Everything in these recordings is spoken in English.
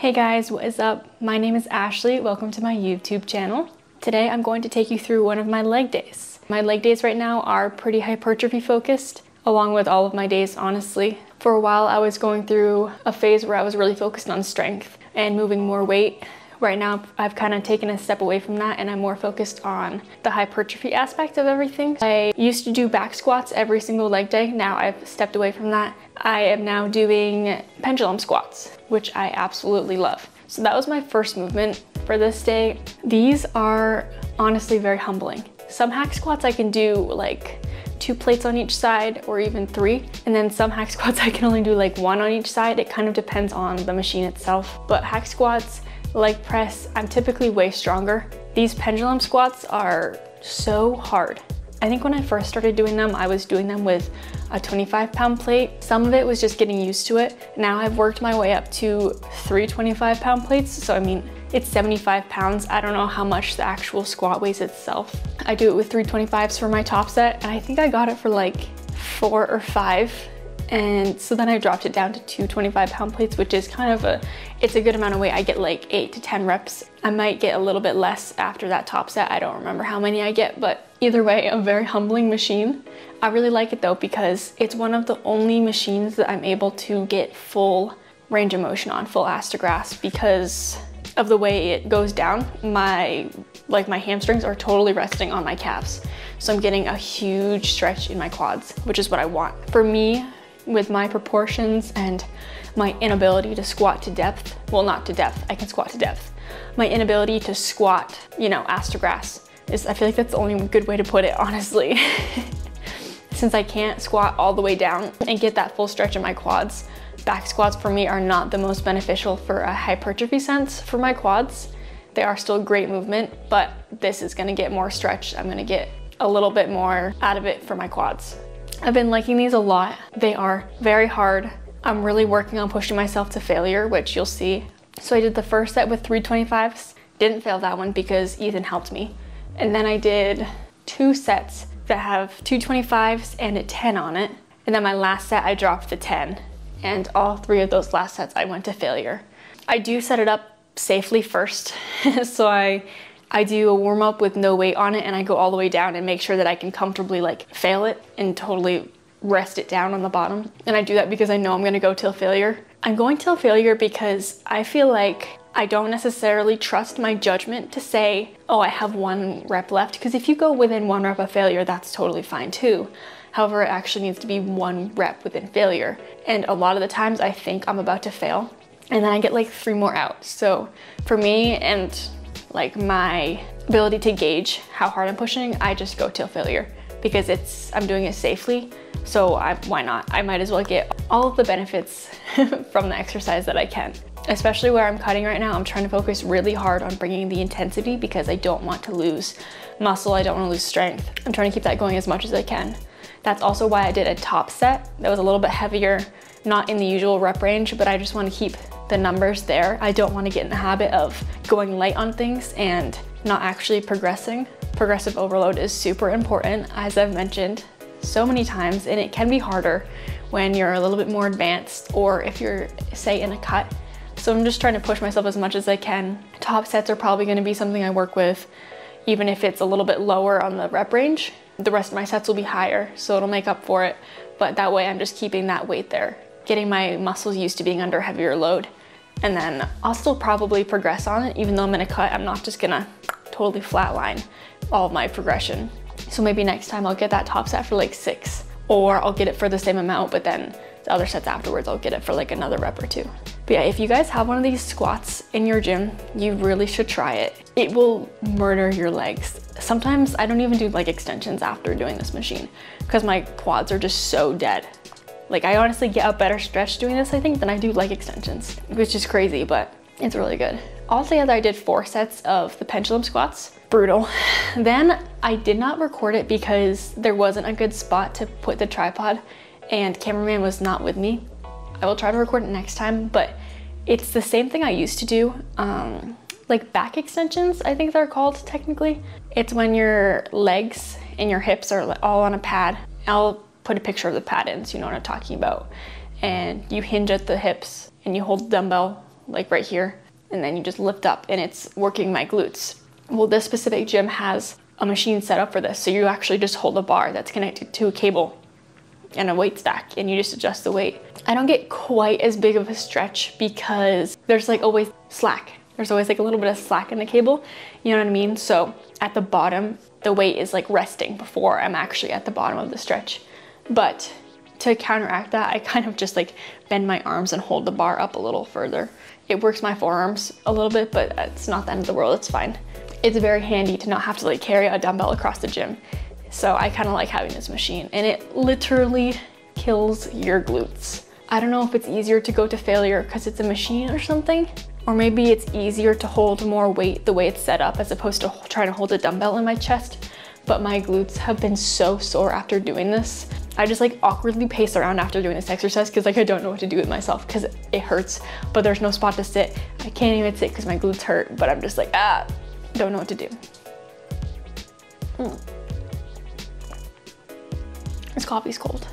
Hey guys, what is up? My name is Ashley. Welcome to my YouTube channel. Today I'm going to take you through one of my leg days. My leg days right now are pretty hypertrophy focused, along with all of my days, honestly. For a while I was going through a phase where I was really focused on strength and moving more weight. Right now I've kind of taken a step away from that and I'm more focused on the hypertrophy aspect of everything. I used to do back squats every single leg day. Now I've stepped away from that. I am now doing pendulum squats, which I absolutely love. So that was my first movement for this day. These are honestly very humbling. Some hack squats I can do like 2 plates on each side or even 3. And then some hack squats I can only do like 1 on each side. It kind of depends on the machine itself. But hack squats, leg press, I'm typically way stronger. These pendulum squats are so hard. I think when I first started doing them, I was doing them with a 25-pound plate. Some of it was just getting used to it. Now I've worked my way up to 3 25-pound plates. So I mean, it's 75 pounds. I don't know how much the actual squat weighs itself. I do it with 325s for my top set. And I think I got it for like 4 or 5. And so then I dropped it down to 2 25-pound plates, which is kind of it's a good amount of weight. I get like 8 to 10 reps. I might get a little bit less after that top set. I don't remember how many I get, but either way, a very humbling machine. I really like it though, because it's one of the only machines that I'm able to get full range of motion on, full astergrasp, because of the way it goes down. My hamstrings are totally resting on my calves. So I'm getting a huge stretch in my quads, which is what I want. For me, with my proportions and my inability to squat to depth, well, not to depth, I can squat to depth. My inability to squat, you know, astergrass is, I feel like that's the only good way to put it, honestly. Since I can't squat all the way down and get that full stretch in my quads, back squats for me are not the most beneficial for a hypertrophy sense for my quads. They are still great movement, but this is gonna get more stretch. I'm gonna get a little bit more out of it for my quads. I've been liking these a lot. They are very hard. I'm really working on pushing myself to failure, which you'll see. So I did the first set with 325s. Didn't fail that one because Ethan helped me. And then I did 2 sets that have 2 25s and a 10 on it. And then my last set, I dropped the 10. And all 3 of those last sets, I went to failure. I do set it up safely first. So I do a warm up with no weight on it and I go all the way down and make sure that I can comfortably like fail it and totally rest it down on the bottom. And I do that because I know I'm gonna go till failure. I'm going till failure because I feel like I don't necessarily trust my judgment to say, oh, I have 1 rep left. Because if you go within 1 rep of failure, that's totally fine too. However, it actually needs to be 1 rep within failure. And a lot of the times I think I'm about to fail and then I get like 3 more out. So for me and like my ability to gauge how hard I'm pushing, I just go till failure because I'm doing it safely. So why not? I might as well get all of the benefits from the exercise that I can. Especially where I'm cutting right now, I'm trying to focus really hard on bringing the intensity because I don't want to lose muscle. I don't want to lose strength. I'm trying to keep that going as much as I can. That's also why I did a top set that was a little bit heavier, not in the usual rep range, but I just want to keep the numbers there. I don't want to get in the habit of going light on things and not actually progressing. Progressive overload is super important, as I've mentioned so many times, and it can be harder when you're a little bit more advanced or if you're, say, in a cut. So I'm just trying to push myself as much as I can. Top sets are probably going to be something I work with, even if it's a little bit lower on the rep range. The rest of my sets will be higher, so it'll make up for it. But that way I'm just keeping that weight there, getting my muscles used to being under heavier load. And then I'll still probably progress on it. Even though I'm in a cut, I'm not just gonna totally flatline all of my progression. So maybe next time I'll get that top set for like 6, or I'll get it for the same amount, but then the other sets afterwards, I'll get it for like another rep or 2. But yeah, if you guys have one of these squats in your gym, you really should try it. It will murder your legs. Sometimes I don't even do like extensions after doing this machine because my quads are just so dead. Like I honestly get a better stretch doing this, I think, than I do leg extensions, which is crazy, but it's really good. Altogether, I did 4 sets of the pendulum squats. Brutal. Then I did not record it because there wasn't a good spot to put the tripod and cameraman was not with me. I will try to record it next time, but it's the same thing I used to do. Like back extensions, I think they're called technically. It's when your legs and your hips are all on a pad. I'll put a picture of the pad in so you know what I'm talking about. And you hinge at the hips and you hold the dumbbell like right here, and then you just lift up and it's working my glutes. Well, this specific gym has a machine set up for this, so you actually just hold a bar that's connected to a cable and a weight stack, and you just adjust the weight. I don't get quite as big of a stretch because there's like always slack. There's always like a little bit of slack in the cable, you know what I mean? So at the bottom, the weight is like resting before I'm actually at the bottom of the stretch. But to counteract that, I kind of just like bend my arms and hold the bar up a little further. It works my forearms a little bit, but it's not the end of the world, it's fine. It's very handy to not have to like carry a dumbbell across the gym. So I kind of like having this machine, and it literally kills your glutes. I don't know if it's easier to go to failure because it's a machine or something, or maybe it's easier to hold more weight the way it's set up as opposed to trying to hold a dumbbell in my chest. But my glutes have been so sore after doing this. I just like awkwardly pace around after doing this exercise because like I don't know what to do with myself because it hurts, but there's no spot to sit. I can't even sit because my glutes hurt, but I'm just like, ah, don't know what to do. This coffee's cold.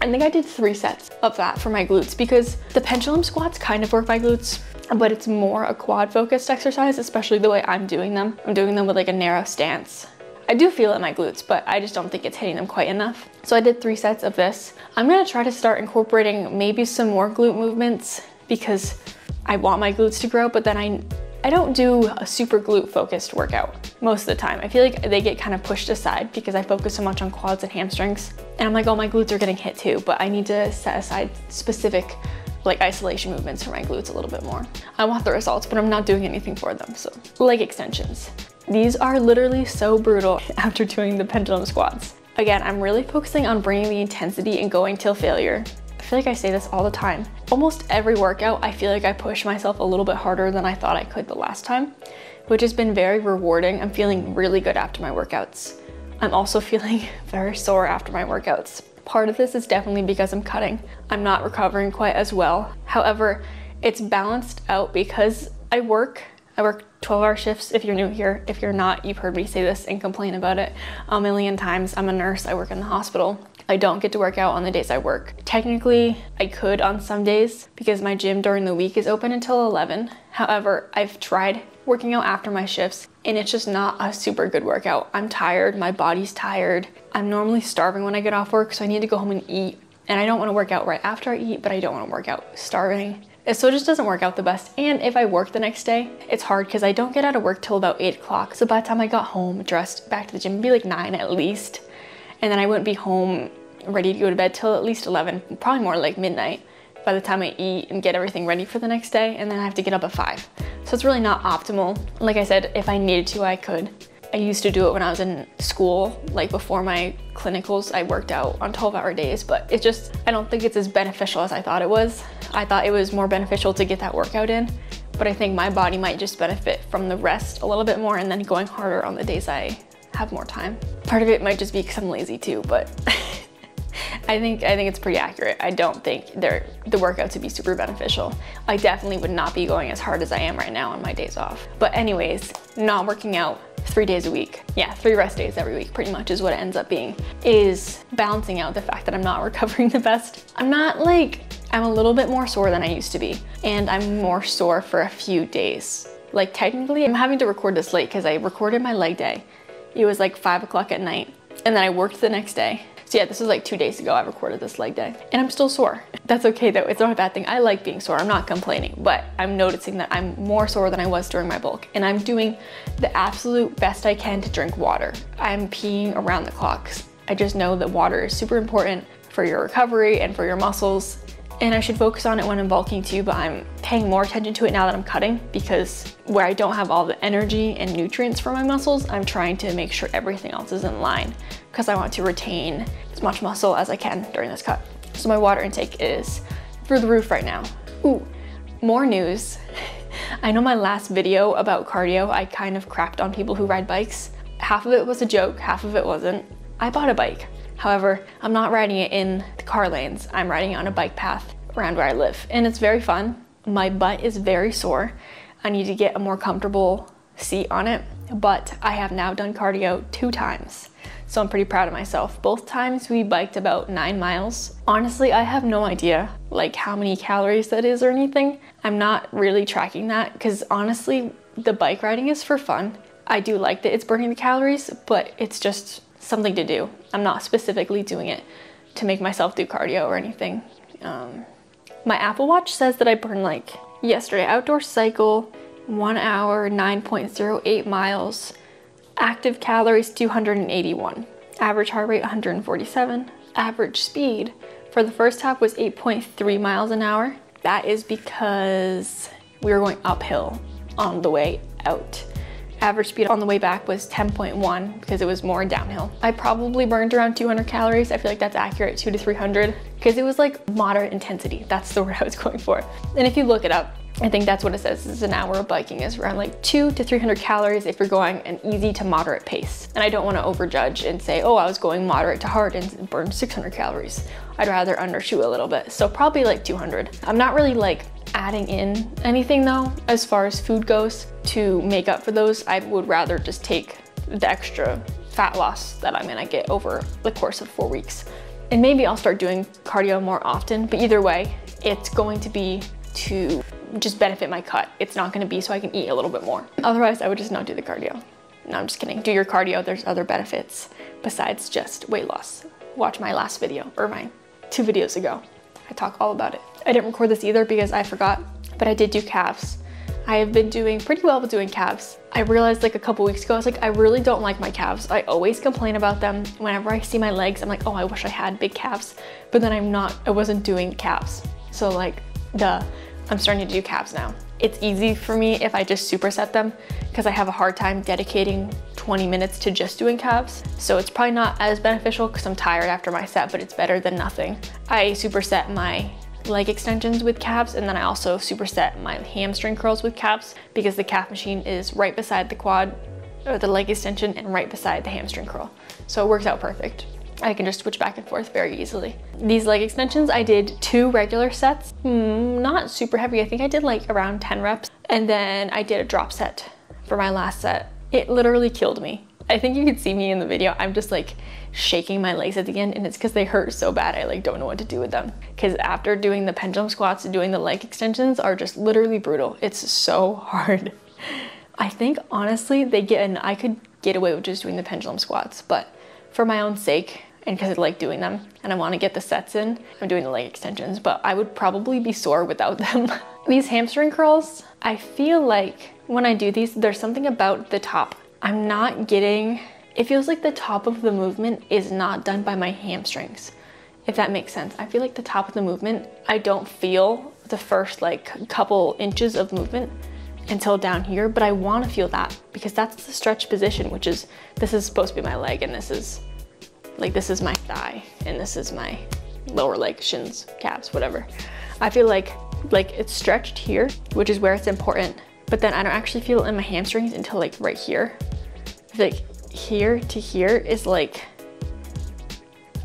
I think I did 3 sets of that for my glutes because the pendulum squats kind of work my glutes, but it's more a quad focused exercise, especially the way I'm doing them. I'm doing them with like a narrow stance. I do feel it in my glutes, but I just don't think it's hitting them quite enough. So I did 3 sets of this. I'm gonna try to start incorporating maybe some more glute movements because I want my glutes to grow, but then I don't do a super glute focused workout most of the time. I feel like they get kind of pushed aside because I focus so much on quads and hamstrings. And I'm like, oh, my glutes are getting hit too, but I need to set aside specific like isolation movements for my glutes a little bit more. I want the results, but I'm not doing anything for them. So leg extensions. These are literally so brutal after doing the pendulum squats. Again, I'm really focusing on bringing the intensity and going till failure. I feel like I say this all the time. Almost every workout, I feel like I push myself a little bit harder than I thought I could the last time, which has been very rewarding. I'm feeling really good after my workouts. I'm also feeling very sore after my workouts. Part of this is definitely because I'm cutting. I'm not recovering quite as well. However, it's balanced out because I work 12-hour shifts if you're new here. If you're not, you've heard me say this and complain about it a million times. I'm a nurse, I work in the hospital. I don't get to work out on the days I work. Technically, I could on some days because my gym during the week is open until 11. However, I've tried working out after my shifts and it's just not a super good workout. I'm tired, my body's tired. I'm normally starving when I get off work, so I need to go home and eat. And I don't wanna work out right after I eat, but I don't wanna work out starving. So it just doesn't work out the best. And if I work the next day, it's hard because I don't get out of work till about 8 o'clock. So by the time I got home, dressed, back to the gym, it'd be like 9 at least. And then I wouldn't be home ready to go to bed till at least 11, probably more like midnight by the time I eat and get everything ready for the next day. And then I have to get up at 5. So it's really not optimal. Like I said, if I needed to, I could. I used to do it when I was in school, like before my clinicals, I worked out on 12-hour days, but it just, I don't think it's as beneficial as I thought it was. I thought it was more beneficial to get that workout in, but I think my body might just benefit from the rest a little bit more and then going harder on the days I have more time. Part of it might just be because I'm lazy too, but I think it's pretty accurate. I don't think the workouts would be super beneficial. I definitely would not be going as hard as I am right now on my days off. But anyways, not working out 3 days a week. Yeah, 3 rest days every week pretty much is what it ends up being, is balancing out the fact that I'm not recovering the best. I'm a little bit more sore than I used to be, and I'm more sore for a few days. Like technically, I'm having to record this late because I recorded my leg day. It was like 5 o'clock at night, and then I worked the next day. So yeah, this was like 2 days ago I recorded this leg day, and I'm still sore. That's okay though, it's not a bad thing. I like being sore, I'm not complaining, but I'm noticing that I'm more sore than I was during my bulk, and I'm doing the absolute best I can to drink water. I'm peeing around the clock. I just know that water is super important for your recovery and for your muscles, and I should focus on it when I'm bulking too, but I'm paying more attention to it now that I'm cutting because where I don't have all the energy and nutrients for my muscles, I'm trying to make sure everything else is in line because I want to retain as much muscle as I can during this cut. So my water intake is through the roof right now. Ooh, more news. I know my last video about cardio, I kind of crapped on people who ride bikes. Half of it was a joke, half of it wasn't. I bought a bike. However, I'm not riding it in the car lanes. I'm riding it on a bike path around where I live, and it's very fun. My butt is very sore. I need to get a more comfortable seat on it, but I have now done cardio 2 times. so I'm pretty proud of myself. Both times we biked about 9 miles. Honestly, I have no idea like how many calories that is or anything. I'm not really tracking that because honestly, the bike riding is for fun. I do like that it's burning the calories, but it's just something to do. I'm not specifically doing it to make myself do cardio or anything. My Apple Watch says that I burned like yesterday, outdoor cycle, 1 hour, 9.08 miles, active calories 281, average heart rate 147, average speed for the first half was 8.3 miles an hour. That is because we were going uphill on the way out. Average speed on the way back was 10.1 because it was more downhill. I probably burned around 200 calories. I feel like that's accurate, 200 to 300, because it was like moderate intensity. That's the word I was going for. And if you look it up, I think that's what it says, is an hour of biking is around like 200 to 300 calories if you're going an easy to moderate pace. And I don't want to overjudge and say, oh, I was going moderate to hard and burned 600 calories. I'd rather undershoot a little bit. So probably like 200. I'm not really like adding in anything though, as far as food goes, to make up for those. I would rather just take the extra fat loss that I'm gonna get over the course of 4 weeks. And maybe I'll start doing cardio more often, but either way, it's going to be to just benefit my cut. It's not gonna be so I can eat a little bit more. Otherwise, I would just not do the cardio. No, I'm just kidding. Do your cardio, there's other benefits besides just weight loss. Watch my last video, or my 2 videos ago. I talk all about it. I didn't record this either because I forgot, but I did do calves. I have been doing pretty well with doing calves. I realized like a couple weeks ago, I was like, I really don't like my calves. I always complain about them. Whenever I see my legs, I'm like, oh, I wish I had big calves, but then I wasn't doing calves. So like, duh, I'm starting to do calves now. It's easy for me if I just superset them because I have a hard time dedicating 20 minutes to just doing calves. So it's probably not as beneficial because I'm tired after my set, but it's better than nothing. I superset my leg extensions with calves, and then I also superset my hamstring curls with calves because the calf machine is right beside the quad or the leg extension and right beside the hamstring curl. So it works out perfect. I can just switch back and forth very easily. These leg extensions, I did 2 regular sets, not super heavy. I think I did like around 10 reps. And then I did a drop set for my last set. It literally killed me. I think you could see me in the video. I'm just like shaking my legs at the end, and it's because they hurt so bad. I like don't know what to do with them. Because after doing the pendulum squats, doing the leg extensions are just literally brutal. It's so hard. I think honestly, I could get away with just doing the pendulum squats, but for my own sake, and because I like doing them and I want to get the sets in, I'm doing the leg extensions, but I would probably be sore without them. These hamstring curls, I feel like when I do these, there's something about the top. I'm not getting, it feels like the top of the movement is not done by my hamstrings, if that makes sense. I feel like the top of the movement, I don't feel the first like couple inches of movement until down here, but I want to feel that because that's the stretch position, which is, this is supposed to be my leg, and this is like, this is my thigh, and this is my lower leg, shins, calves, whatever. I feel like it's stretched here, which is where it's important, but then I don't actually feel it in my hamstrings until like right here. I feel like here to here is like,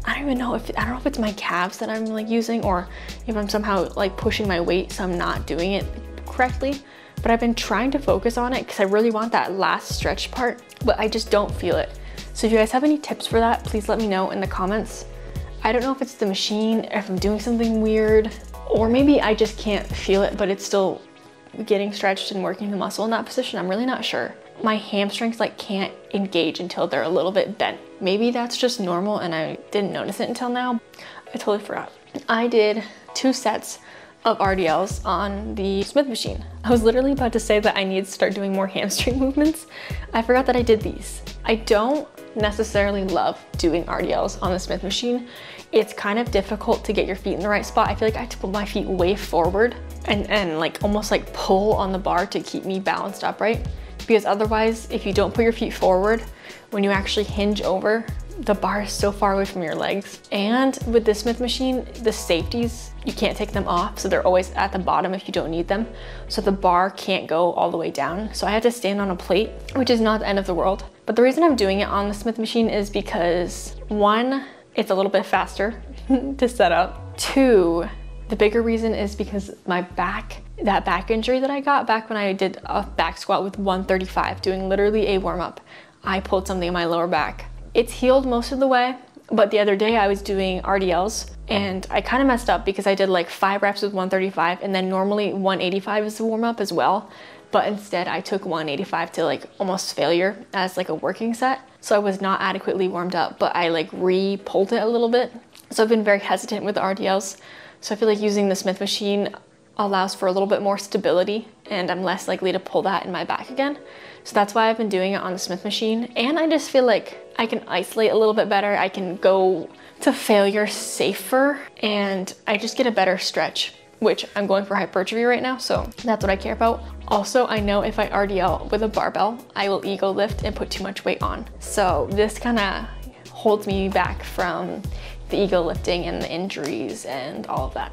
I don't know if it's my calves that I'm like using, or if I'm somehow like pushing my weight so I'm not doing it correctly, but I've been trying to focus on it because I really want that last stretch part, but I just don't feel it. So if you guys have any tips for that, please let me know in the comments. I don't know if it's the machine, if I'm doing something weird, or maybe I just can't feel it, but it's still getting stretched and working the muscle in that position. I'm really not sure. My hamstrings like can't engage until they're a little bit bent. Maybe that's just normal and I didn't notice it until now. I totally forgot. I did 2 sets of RDLs on the Smith machine. I was literally about to say that I need to start doing more hamstring movements. I forgot that I did these. I don't necessarily love doing RDLs on the Smith machine. It's kind of difficult to get your feet in the right spot. I feel like I have to put my feet way forward and like almost like pull on the bar to keep me balanced upright, because otherwise if you don't put your feet forward, when you actually hinge over, the bar is so far away from your legs. And with the Smith machine, the safeties, you can't take them off, so they're always at the bottom if you don't need them, so the bar can't go all the way down. So I had to stand on a plate, which is not the end of the world. But the reason I'm doing it on the Smith machine is because 1, it's a little bit faster to set up. 2, the bigger reason is because my back, that back injury that I got back when I did a back squat with 135, doing literally a warm up, I pulled something in my lower back It's healed most of the way, but the other day I was doing RDLs and I kind of messed up because I did like 5 reps with 135 and then normally 185 is the warm up as well. But instead I took 185 to like almost failure as like a working set. So I was not adequately warmed up, but I like re-pulled it a little bit. So I've been very hesitant with the RDLs. So I feel like using the Smith machine allows for a little bit more stability and I'm less likely to pull that in my back again. So that's why I've been doing it on the Smith machine. And I just feel like I can isolate a little bit better. I can go to failure safer and I just get a better stretch, which I'm going for hypertrophy right now. So that's what I care about. Also, I know if I RDL with a barbell, I will ego lift and put too much weight on. So this kind of holds me back from the ego lifting and the injuries and all of that.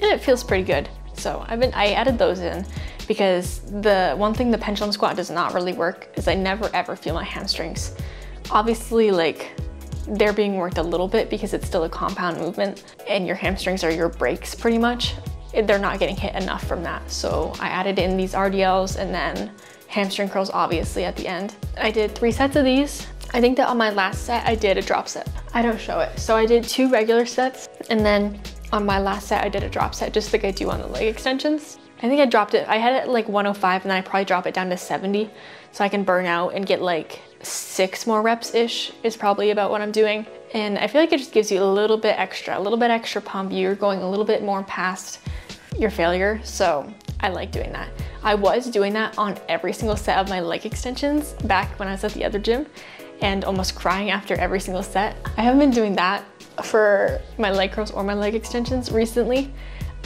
And it feels pretty good. So I added those in because the one thing the pendulum squat does not really work is I never ever feel my hamstrings. Obviously, like they're being worked a little bit because it's still a compound movement and your hamstrings are your brakes pretty much. They're not getting hit enough from that. So I added in these RDLs and then hamstring curls obviously at the end. I did 3 sets of these. I think that on my last set I did a drop set. I don't show it. So I did 2 regular sets and then on my last set I did a drop set just like I do on the leg extensions. I think I dropped it, I had it at like 105 and then I probably drop it down to 70 so I can burn out and get like 6 more reps-ish is probably about what I'm doing. And I feel like it just gives you a little bit extra pump. You're going a little bit more past your failure. So I like doing that. I was doing that on every single set of my leg extensions back when I was at the other gym and almost crying after every single set. I haven't been doing that for my leg curls or my leg extensions recently.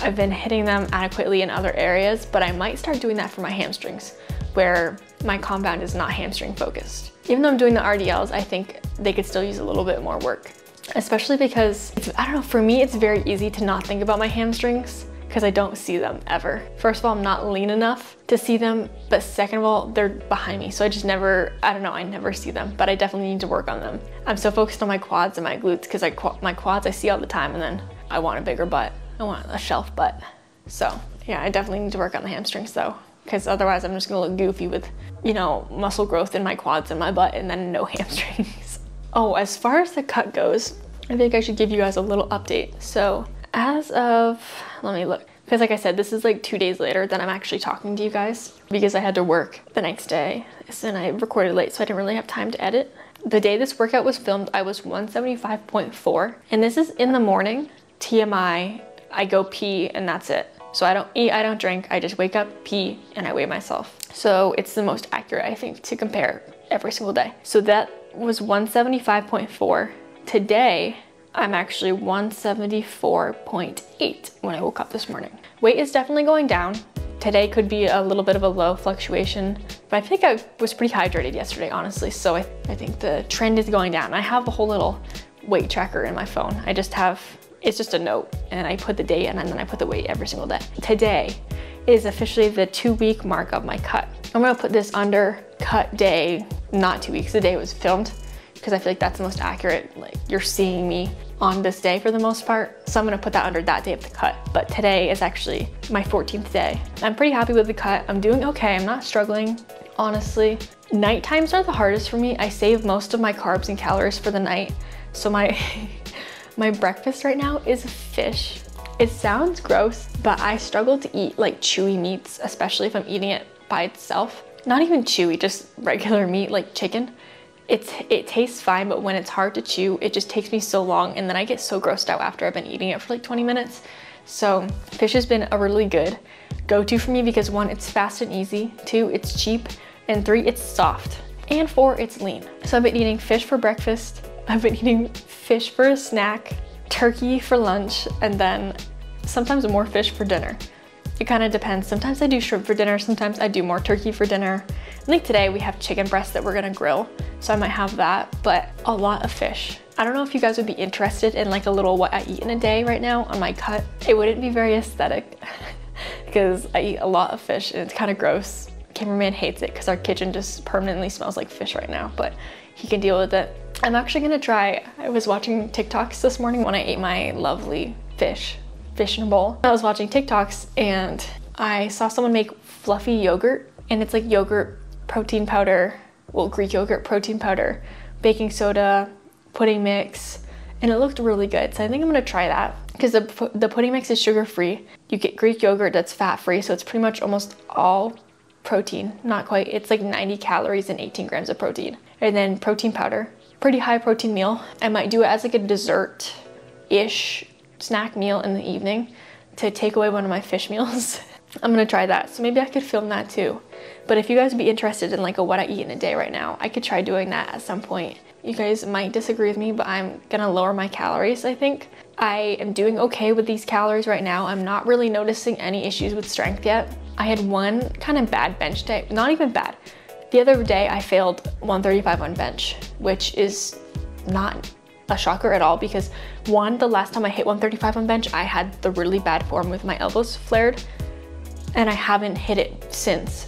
I've been hitting them adequately in other areas, but I might start doing that for my hamstrings where my compound is not hamstring focused. Even though I'm doing the RDLs, I think they could still use a little bit more work, especially because it's, I don't know, for me, it's very easy to not think about my hamstrings because I don't see them ever. First of all, I'm not lean enough to see them, but second of all, they're behind me. So I just never, I don't know, I never see them, but I definitely need to work on them. I'm so focused on my quads and my glutes because my quads I see all the time and then I want a bigger butt. I want a shelf butt. So yeah, I definitely need to work on the hamstrings though, because otherwise I'm just gonna look goofy with, you know, muscle growth in my quads and my butt and then no hamstrings. Oh, as far as the cut goes, I think I should give you guys a little update. So as of, let me look, because like I said, this is like 2 days later that I'm actually talking to you guys because I had to work the next day and I recorded late, so I didn't really have time to edit. The day this workout was filmed, I was 175.4 and this is in the morning, TMI, I go pee and that's it. So I don't eat, I don't drink, I just wake up, pee, and I weigh myself. So it's the most accurate, I think, to compare every single day. So that was 175.4. Today, I'm actually 174.8 when I woke up this morning. Weight is definitely going down. Today could be a little bit of a low fluctuation, but I think I was pretty hydrated yesterday, honestly. So I think the trend is going down. I have a whole little weight tracker in my phone. I just have, it's just a note and I put the date and then I put the weight every single day. Today is officially the 2-week mark of my cut. I'm gonna put this under cut day, not 2 weeks, the day it was filmed, because I feel like that's the most accurate, like you're seeing me on this day for the most part. So I'm gonna put that under that day of the cut. But today is actually my 14th day. I'm pretty happy with the cut. I'm doing okay, I'm not struggling, honestly. Night times are the hardest for me. I save most of my carbs and calories for the night. So my breakfast right now is fish. It sounds gross, but I struggle to eat like chewy meats, especially if I'm eating it by itself. Not even chewy, just regular meat like chicken. It tastes fine, but when it's hard to chew, it just takes me so long and then I get so grossed out after I've been eating it for like 20 minutes. So fish has been a really good go-to for me because 1, it's fast and easy, 2, it's cheap, and 3, it's soft, and 4, it's lean. So I've been eating fish for breakfast, I've been eating fish for a snack, turkey for lunch, and then sometimes more fish for dinner. It kind of depends. Sometimes I do shrimp for dinner, sometimes I do more turkey for dinner. I think today we have chicken breast that we're gonna grill, so I might have that, but a lot of fish. I don't know if you guys would be interested in like a little what I eat in a day right now on my cut. It wouldn't be very aesthetic because I eat a lot of fish and it's kind of gross. Cameraman hates it because our kitchen just permanently smells like fish right now, but he can deal with it. I'm actually gonna try, I was watching TikToks this morning when I ate my lovely fish in a bowl. I was watching TikToks and I saw someone make fluffy yogurt, and it's like yogurt protein powder, well, Greek yogurt protein powder baking soda, pudding mix, and it looked really good. So I think I'm gonna try that because the pudding mix is sugar-free. You get Greek yogurt that's fat-free, so it's pretty much almost all protein. Not quite, it's like 90 calories and 18 grams of protein. And then protein powder, pretty high protein meal. I might do it as like a dessert-ish snack meal in the evening to take away one of my fish meals. I'm gonna try that, so maybe I could film that too. But if you guys would be interested in like a what I eat in a day right now, I could try doing that at some point. You guys might disagree with me, but I'm gonna lower my calories, I think. I am doing okay with these calories right now. I'm not really noticing any issues with strength yet. I had one kind of bad bench day, not even bad. The other day I failed 135 on bench, which is not a shocker at all because one, the last time I hit 135 on bench, I had the really bad form with my elbows flared and I haven't hit it since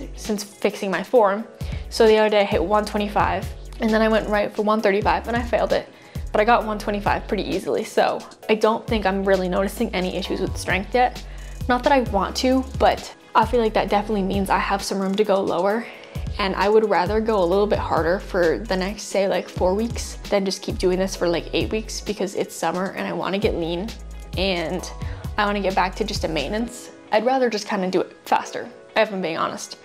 fixing my form. So the other day I hit 125 and then I went right for 135 and I failed it. But I got 125 pretty easily, so I don't think I'm really noticing any issues with strength yet. Not that I want to, but I feel like that definitely means I have some room to go lower, and I would rather go a little bit harder for the next, say, like 4 weeks than just keep doing this for like 8 weeks because it's summer and I want to get lean and I want to get back to just a maintenance. I'd rather just kind of do it faster, if I'm being honest.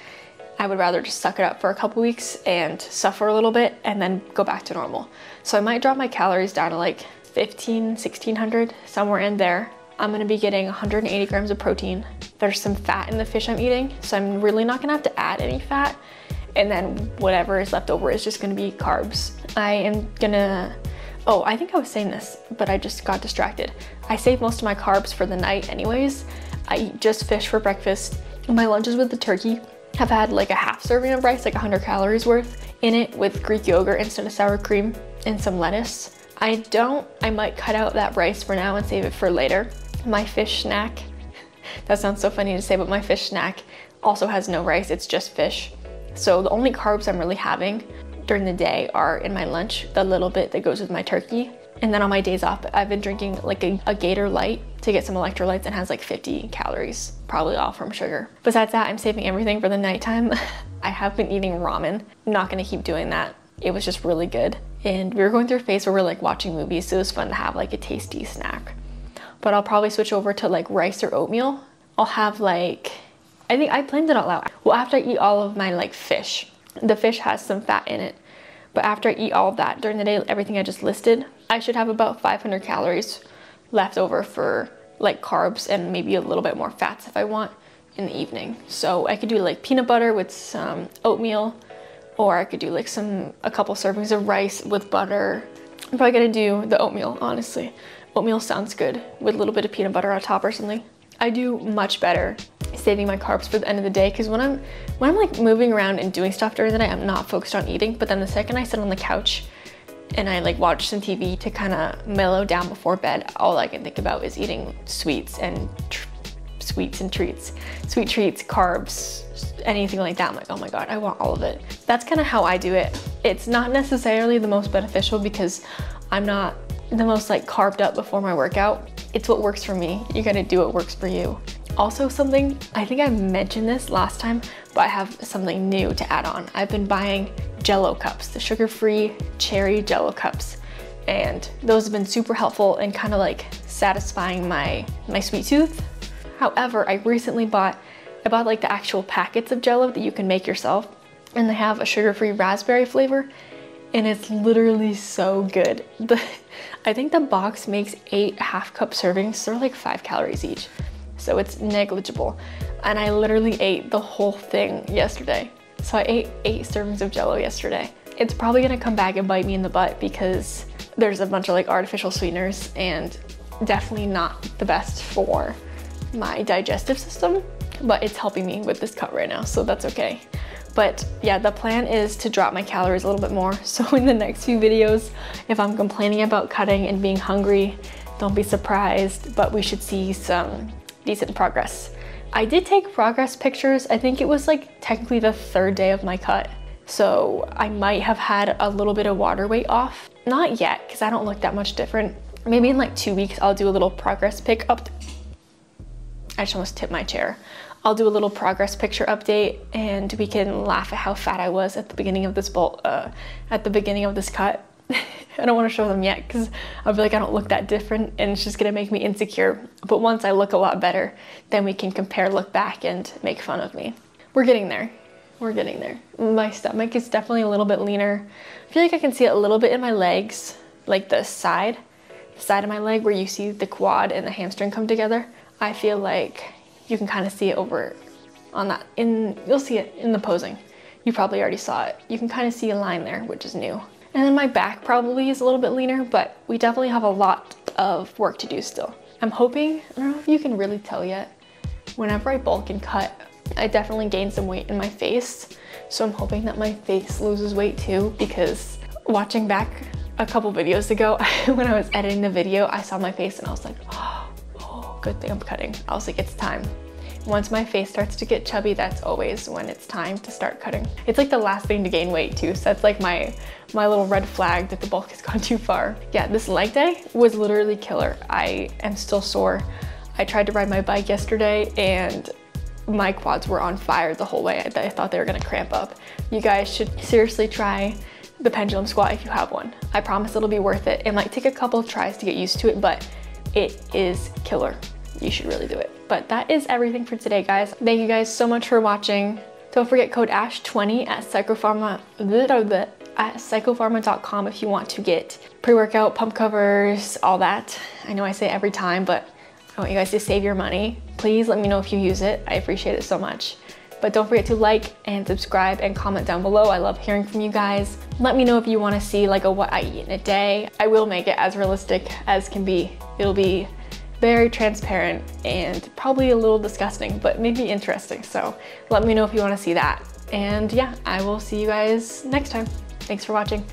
I would rather just suck it up for a couple weeks and suffer a little bit and then go back to normal. So I might drop my calories down to like 15, 1600, somewhere in there. I'm gonna be getting 180 grams of protein. There's some fat in the fish I'm eating, so I'm really not gonna have to add any fat. And then whatever is left over is just gonna be carbs. I am gonna, oh, I think I was saying this, but I just got distracted. I save most of my carbs for the night anyways. I eat just fish for breakfast. My lunches with the turkey have had like a half serving of rice, like 100 calories worth in it with Greek yogurt instead of sour cream and some lettuce. I might cut out that rice for now and save it for later. My fish snack, that sounds so funny to say, but my fish snack also has no rice, it's just fish. So the only carbs I'm really having during the day are in my lunch, the little bit that goes with my turkey. And then on my days off, I've been drinking like a Gator Light to get some electrolytes and has like 50 calories, probably all from sugar. Besides that, I'm saving everything for the nighttime. I have been eating ramen. I'm not gonna keep doing that. It was just really good. And we were going through a phase where we're like watching movies, so it was fun to have like a tasty snack. But I'll probably switch over to like rice or oatmeal. I'll have like, I think I planned it all out. Well, after I eat all of my like fish, the fish has some fat in it. But after I eat all of that during the day, everything I just listed, I should have about 500 calories left over for like carbs and maybe a little bit more fats if I want in the evening. So I could do like peanut butter with some oatmeal, or I could do like a couple servings of rice with butter. I'm probably gonna do the oatmeal, honestly. Oatmeal sounds good with a little bit of peanut butter on top or something. I do much better saving my carbs for the end of the day because when I'm like moving around and doing stuff during the day, I'm not focused on eating. But then the second I sit on the couch and I like watch some TV to kind of mellow down before bed, all I can think about is eating sweets and treats. Sweet treats, carbs, anything like that. I'm like, oh my God, I want all of it. That's kind of how I do it. It's not necessarily the most beneficial because I'm not the most like carved up before my workout. It's what works for me. You gotta do what works for you. Also something, I think I mentioned this last time, but I have something new to add on. I've been buying Jell-O cups, the sugar-free cherry Jell-O cups. And those have been super helpful and kind of like satisfying my sweet tooth. However, I recently bought like the actual packets of Jell-O that you can make yourself. And they have a sugar-free raspberry flavor. And it's literally so good. I think the box makes 8 half-cup servings, so they're like 5 calories each. So it's negligible. And I literally ate the whole thing yesterday. So I ate 8 servings of Jell-O yesterday. It's probably gonna come back and bite me in the butt because there's a bunch of like artificial sweeteners and definitely not the best for my digestive system, but it's helping me with this cut right now, so that's okay. But yeah, the plan is to drop my calories a little bit more. So in the next few videos, if I'm complaining about cutting and being hungry, don't be surprised, but we should see some decent progress. I did take progress pictures. I think it was like technically the 3rd day of my cut. So I might have had a little bit of water weight off. Not yet, because I don't look that much different. Maybe in like 2 weeks, I'll do a little progress pick up. I just almost tipped my chair. I'll do a little progress picture update and we can laugh at how fat I was at the beginning of this cut. I don't want to show them yet because I'll be like, I don't look that different and it's just going to make me insecure. But once I look a lot better, then we can compare, look back and make fun of me. We're getting there. We're getting there. My stomach is definitely a little bit leaner. I feel like I can see it a little bit in my legs, like the side of my leg where you see the quad and the hamstring come together. I feel like you can kind of see it over on that. You'll see it in the posing. You probably already saw it. You can kind of see a line there, which is new. And then my back probably is a little bit leaner, but we definitely have a lot of work to do still. I'm hoping, I don't know if you can really tell yet, whenever I bulk and cut, I definitely gained some weight in my face. So I'm hoping that my face loses weight too, because watching back a couple videos ago, when I was editing the video, I saw my face and I was like, oh, good thing I'm cutting. I was like, it's time. Once my face starts to get chubby, that's always when it's time to start cutting. It's like the last thing to gain weight too. So that's like my little red flag that the bulk has gone too far. Yeah, this leg day was literally killer. I am still sore. I tried to ride my bike yesterday and my quads were on fire the whole way. I thought they were gonna cramp up. You guys should seriously try the pendulum squat if you have one. I promise it'll be worth it. It might take a couple of tries to get used to it, but it is killer. You should really do it. But that is everything for today, guys. Thank you guys so much for watching. Don't forget code ASH20 at psychopharma.com if you want to get pre-workout, pump covers, all that. I know I say it every time, but I want you guys to save your money. Please let me know if you use it. I appreciate it so much. But don't forget to like and subscribe and comment down below. I love hearing from you guys. Let me know if you want to see like a what I eat in a day. I will make it as realistic as can be. It'll be very transparent and probably a little disgusting, but maybe interesting. So let me know if you want to see that. And yeah, I will see you guys next time. Thanks for watching.